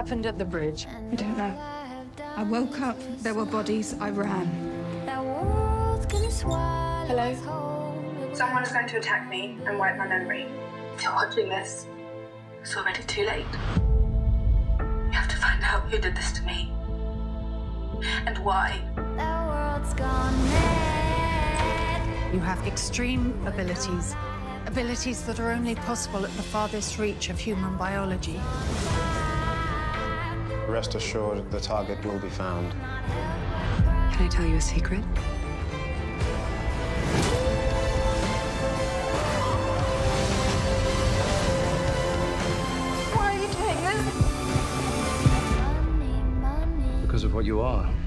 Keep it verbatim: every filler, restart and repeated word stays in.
happened at the bridge? I don't know. I woke up, there were bodies, I ran. Hello? Someone is going to attack me and wipe my memory. If you're watching this, it's already too late. You have to find out who did this to me. And why. You have extreme abilities. Abilities that are only possible at the farthest reach of human biology. Rest assured, the target will be found. Can I tell you a secret? Why are you doing this? Because of what you are.